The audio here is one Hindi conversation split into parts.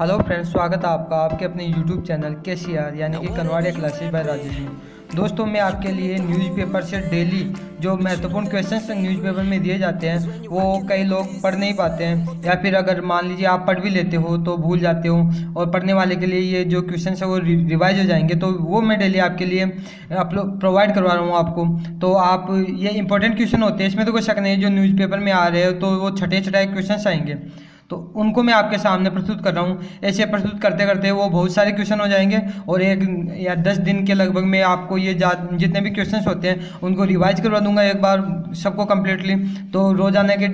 हेलो फ्रेंड्स, स्वागत है आपका आपके अपने यूट्यूब चैनल के CR यानी कि कनवाड़िया क्लासेस बाय राजा जी। दोस्तों, मैं आपके लिए न्यूज़पेपर से डेली जो महत्वपूर्ण क्वेश्चंस न्यूज़पेपर में दिए जाते हैं वो कई लोग पढ़ नहीं पाते हैं, या फिर अगर मान लीजिए आप पढ़ भी लेते हो तो भूल जाते हो, और पढ़ने वाले के लिए ये जो क्वेश्चन है वो रिवाइज हो जाएंगे। तो वो मैं डेली आपके लिए अपलोड प्रोवाइड करवा रहा हूँ आपको। तो आप ये इंपॉर्टेंट क्वेश्चन होते हैं, इसमें तो कोई शक नहीं है। जो न्यूज़पेपर में आ रहे हो तो वो छठे छठाए क्वेश्चन आएंगे, तो उनको मैं आपके सामने प्रस्तुत कर रहा हूँ। ऐसे प्रस्तुत करते करते वो बहुत सारे क्वेश्चन हो जाएंगे, और एक या 10 दिन के लगभग में आपको ये जितने भी क्वेश्चंस होते हैं उनको रिवाइज करवा दूंगा एक बार सबको कम्प्लीटली। तो रोजाना के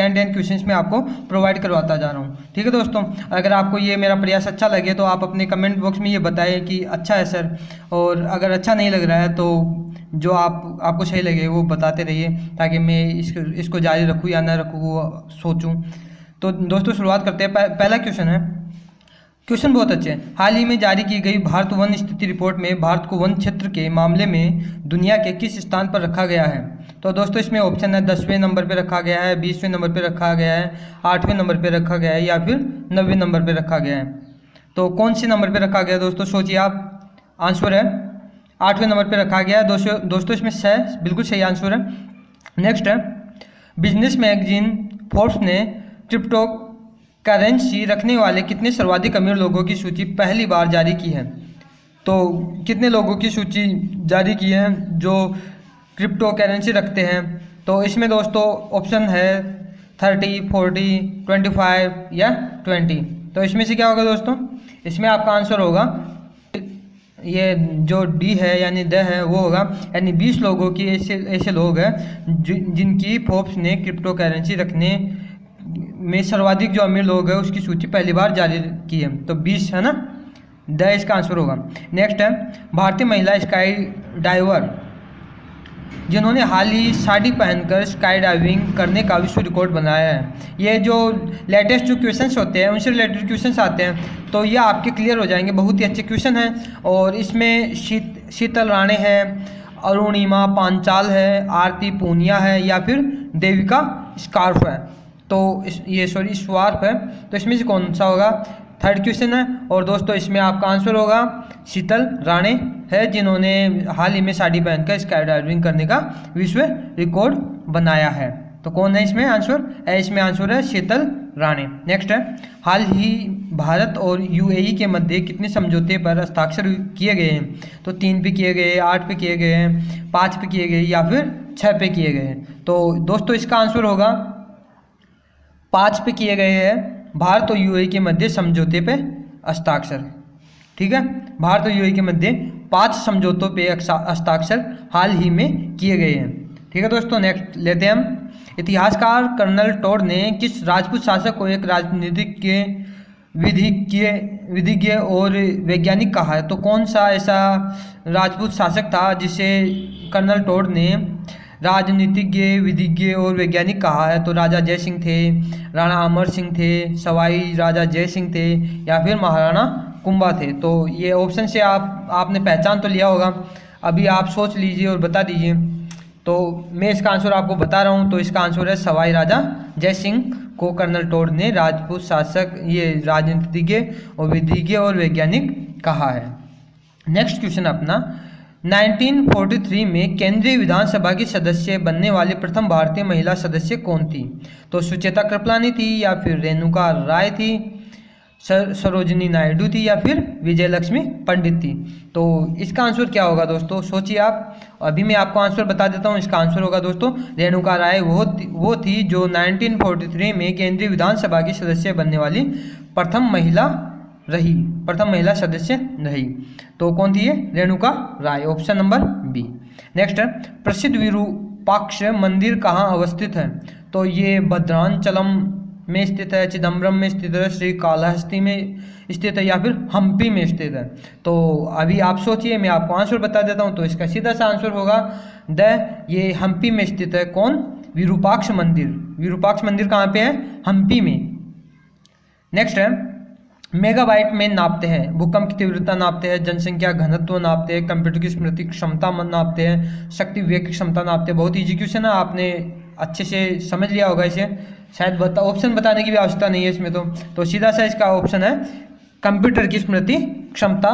10-10 क्वेश्चंस में आपको प्रोवाइड करवाता जा रहा हूँ। ठीक है दोस्तों, अगर आपको ये मेरा प्रयास अच्छा लगे तो आप अपने कमेंट बॉक्स में ये बताएं कि अच्छा है सर, और अगर अच्छा नहीं लग रहा है तो जो आपको सही लगे वो बताते रहिए, ताकि मैं इसको जारी रखूँ या ना रखूँ वो सोचूँ। तो दोस्तों शुरुआत करते हैं। पहला क्वेश्चन है, क्वेश्चन बहुत अच्छे हैं। हाल ही में जारी की गई भारत वन स्थिति रिपोर्ट में भारत को वन क्षेत्र के मामले में दुनिया के किस स्थान पर रखा गया है? तो दोस्तों इसमें ऑप्शन है 10वें नंबर पर रखा गया है, 20वें नंबर पर रखा गया है, 8वें नंबर पर रखा गया है, या फिर 9वें नंबर पर रखा गया है। तो कौन से नंबर पर रखा गया दोस्तों, सोचिए आप। आंसर है 8वें नंबर पर रखा गया है। दोस्तों इसमें सही बिल्कुल सही आंसर है। नेक्स्ट है, बिजनेस मैगजीन फोर्ब्स ने क्रिप्टो करेंसी रखने वाले कितने सर्वाधिक अमीर लोगों की सूची पहली बार जारी की है? तो कितने लोगों की सूची जारी की है जो क्रिप्टो करेंसी रखते हैं? तो इसमें दोस्तों ऑप्शन है 30, 40, 25 या 20। तो इसमें से क्या होगा दोस्तों, इसमें आपका आंसर होगा ये जो डी है यानी द है वो होगा, यानी 20 लोगों की ऐसे लोग हैं जिनकी फोर्ब्स ने क्रिप्टो करेंसी रखने में सर्वाधिक जो अमीर लोग हैं उसकी सूची पहली बार जारी की है। तो 20 है ना, द इसका आंसर होगा। नेक्स्ट है, भारतीय महिला स्काई डाइवर जिन्होंने हाल ही साड़ी पहनकर स्काई डाइविंग करने का विश्व रिकॉर्ड बनाया है। ये जो लेटेस्ट जो क्वेश्चंस होते हैं उनसे रिलेटेड क्वेश्चंस आते हैं, तो ये आपके क्लियर हो जाएंगे। बहुत ही अच्छे क्वेश्चन हैं, और इसमें शीतल राणे हैं, अरुणिमा पांचाल है, आरती पूनिया है, या फिर देविका स्कार्फ है। तो स्वार्फ है। तो इसमें से कौन सा होगा, थर्ड क्वेश्चन है, और दोस्तों इसमें आपका आंसर होगा शीतल राणे है, जिन्होंने हाल ही में साड़ी पहनकर स्काई डाइविंग करने का विश्व रिकॉर्ड बनाया है। तो कौन है इसमें आंसर, इसमें आंसर है शीतल राणे। नेक्स्ट है, हाल ही भारत और UAE के मध्य कितने समझौते पर हस्ताक्षर किए गए हैं? तो 3 पे किए गए, 8 पे किए गए, 5 पे किए गए, या फिर 6 पे किए गए। तो दोस्तों इसका आंसर होगा 5 पे किए गए हैं। भारत और UAE के मध्य समझौते पे हस्ताक्षर, ठीक है, भारत और UAE के मध्य 5 समझौतों पे हस्ताक्षर हाल ही में किए गए हैं। ठीक है दोस्तों, नेक्स्ट लेते हैं हम। इतिहासकार कर्नल टॉड ने किस राजपूत शासक को एक राजनीतिज्ञ और वैज्ञानिक कहा है? तो कौन सा ऐसा राजपूत शासक था जिसे कर्नल टॉड ने राजनीतिज्ञ, विधिज्ञ और वैज्ञानिक कहा है? तो राजा जयसिंह थे, राणा अमर सिंह थे, सवाई राजा जयसिंह थे, या फिर महाराणा कुंभा थे। तो ये ऑप्शन से आपने पहचान तो लिया होगा, अभी आप सोच लीजिए और बता दीजिए। तो मैं इसका आंसर आपको बता रहा हूँ। तो इसका आंसर है सवाई राजा जयसिंह को कर्नल टॉड ने राजपूत शासक, ये राजनीतिज्ञ और विधिज्ञ और वैज्ञानिक कहा है। नेक्स्ट क्वेश्चन अपना, 1943 में केंद्रीय विधानसभा की सदस्य बनने वाली प्रथम भारतीय महिला सदस्य कौन थी? तो सुचेता कृपलानी थी, या फिर रेणुका राय थी, सरोजिनी नायडू थी, या फिर विजयलक्ष्मी पंडित थी। तो इसका आंसर क्या होगा दोस्तों, सोचिए आप। अभी मैं आपको आंसर बता देता हूँ। इसका आंसर होगा दोस्तों रेणुका राय वो थी जो 1943 में केंद्रीय विधानसभा की सदस्य बनने वाली प्रथम महिला सदस्य रही। तो कौन थी ये, Renuka Rai, option number B। Next है, प्रसिद्ध विरूपाक्ष मंदिर कहाँ अवस्थित है? तो ये भद्रांचलम में स्थित है, चिदम्बरम में स्थित है, श्री कालाहस्ती में स्थित है, या फिर हम्पी में स्थित है। तो अभी आप सोचिए, मैं आपको आंसर बता देता हूँ। तो इसका सीधा सा आंसर होगा द, ये हम्पी में स्थित है। कौन, विरूपाक्ष मंदिर। विरूपाक्ष मंदिर कहाँ पे है, हम्पी में। नेक्स्ट है, मेगाबाइट में नापते हैं, भूकंप की तीव्रता नापते हैं, जनसंख्या घनत्व नापते हैं, कंप्यूटर की स्मृति क्षमता नापते हैं, शक्ति वेग की क्षमता नापते हैं। बहुत इजी क्वेश्चन है, आपने अच्छे से समझ लिया होगा इसे, शायद ऑप्शन बताने की भी आवश्यकता नहीं है इसमें। तो सीधा सा इसका ऑप्शन है कंप्यूटर की स्मृति क्षमता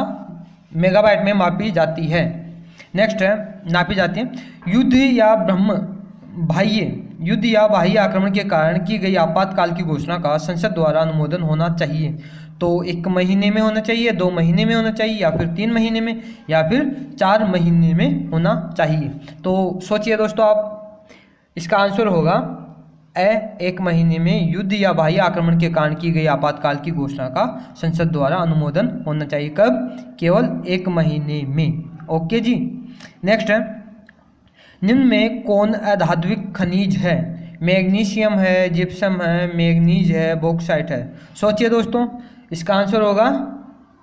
मेगाबाइट में मापी जाती है। नेक्स्ट है नापी जाती है। युद्ध या बाह्य आक्रमण के कारण की गई आपातकाल की घोषणा का संसद द्वारा अनुमोदन होना चाहिए। तो 1 महीने में होना चाहिए, 2 महीने में होना चाहिए, या फिर 3 महीने में, या फिर 4 महीने में होना चाहिए। तो सोचिए दोस्तों आप, इसका आंसर होगा ए, 1 महीने में युद्ध या बाह्य आक्रमण के कारण की गई आपातकाल की घोषणा का संसद द्वारा अनुमोदन होना चाहिए। कब? केवल 1 महीने में। ओके जी। नेक्स्ट है, निम्न में कौन अधात्विक खनिज है? मैग्नीशियम है, जिप्सम है, मैग्नीज है, बॉक्साइट है। सोचिए दोस्तों, इसका आंसर होगा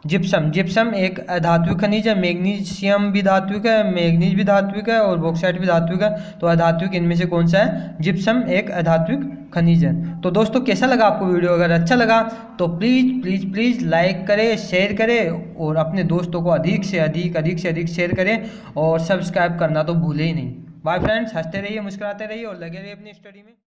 जिप्सम। जिप्सम एक अधात्विक खनिज है, मैग्नीशियम भी धात्विक है, मैग्नीज भी धात्विक है और बॉक्साइट भी धात्विक है। तो अधात्विक इनमें से कौन सा है? जिप्सम एक अधात्विक खनिज है। तो दोस्तों कैसा लगा आपको वीडियो? अगर अच्छा लगा तो प्लीज़ लाइक करें, शेयर करें और अपने दोस्तों को अधिक से अधिक शेयर करें और सब्सक्राइब करना तो भूलें ही नहीं। बाय फ्रेंड्स, हंसते रहिए, मुस्कुराते रहिए और लगे रहिए अपनी स्टडी में।